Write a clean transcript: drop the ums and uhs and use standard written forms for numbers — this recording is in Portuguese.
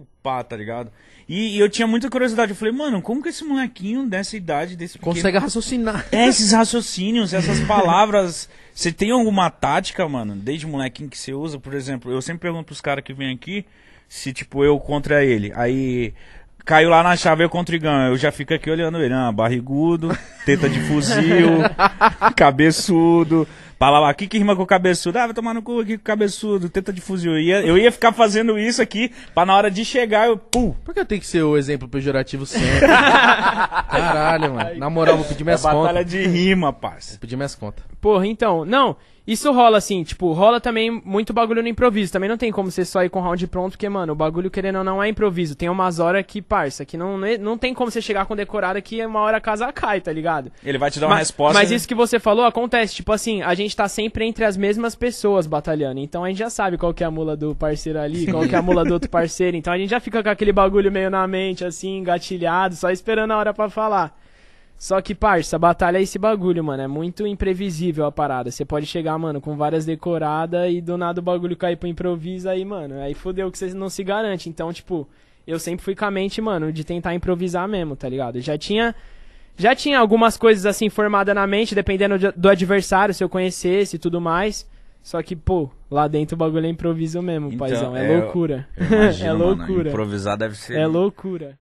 muito pá, tá ligado? E eu tinha muita curiosidade. Eu falei, mano, como que esse molequinho dessa idade, desse pequeno... Consegue raciocinar. É, esses raciocínios, essas palavras. Você tem alguma tática, mano, desde molequinho que você usa? Por exemplo, eu sempre pergunto pros caras que vêm aqui se, tipo, eu contra ele. Aí... Caiu lá na chave, eu com o Trigão. Eu já fico aqui olhando ele. Ah, barrigudo, teta de fuzil, cabeçudo. Palavra, que rima com o cabeçudo? Ah, vai tomar no cu aqui com o cabeçudo, teta de fuzil. Eu ia ficar fazendo isso aqui, pra na hora de chegar, eu... Pum. Por que eu tenho que ser o exemplo pejorativo sempre? Caralho, mano. Na moral, vou pedir minhas contas. Batalha de rima, parça. Vou pedir minhas contas. Porra, então, não... Isso rola, assim, tipo, rola também muito bagulho no improviso. Também não tem como você só ir com round pronto, porque, mano, o bagulho, querendo ou não, é improviso. Tem umas horas que, parça, que não tem como você chegar com decorada que uma hora a casa cai, tá ligado? Ele vai te dar uma resposta. Mas isso que você falou acontece, tipo assim, a gente tá sempre entre as mesmas pessoas batalhando. Então a gente já sabe qual que é a mula do parceiro ali, qual que é a mula do outro parceiro. Então a gente já fica com aquele bagulho meio na mente, assim, engatilhado, só esperando a hora pra falar. Só que, parça, a batalha é esse bagulho, mano. É muito imprevisível a parada. Você pode chegar, mano, com várias decoradas e do nada o bagulho cair pro improviso aí, mano. Aí fodeu que você não se garante. Então, tipo, eu sempre fui com a mente, mano, de tentar improvisar mesmo, tá ligado? Eu já tinha algumas coisas, assim, formadas na mente, dependendo do adversário, se eu conhecesse e tudo mais. Só que, pô, lá dentro o bagulho é improviso mesmo, então, paizão. É loucura. Imagino, é loucura. Mano, improvisar deve ser... É loucura.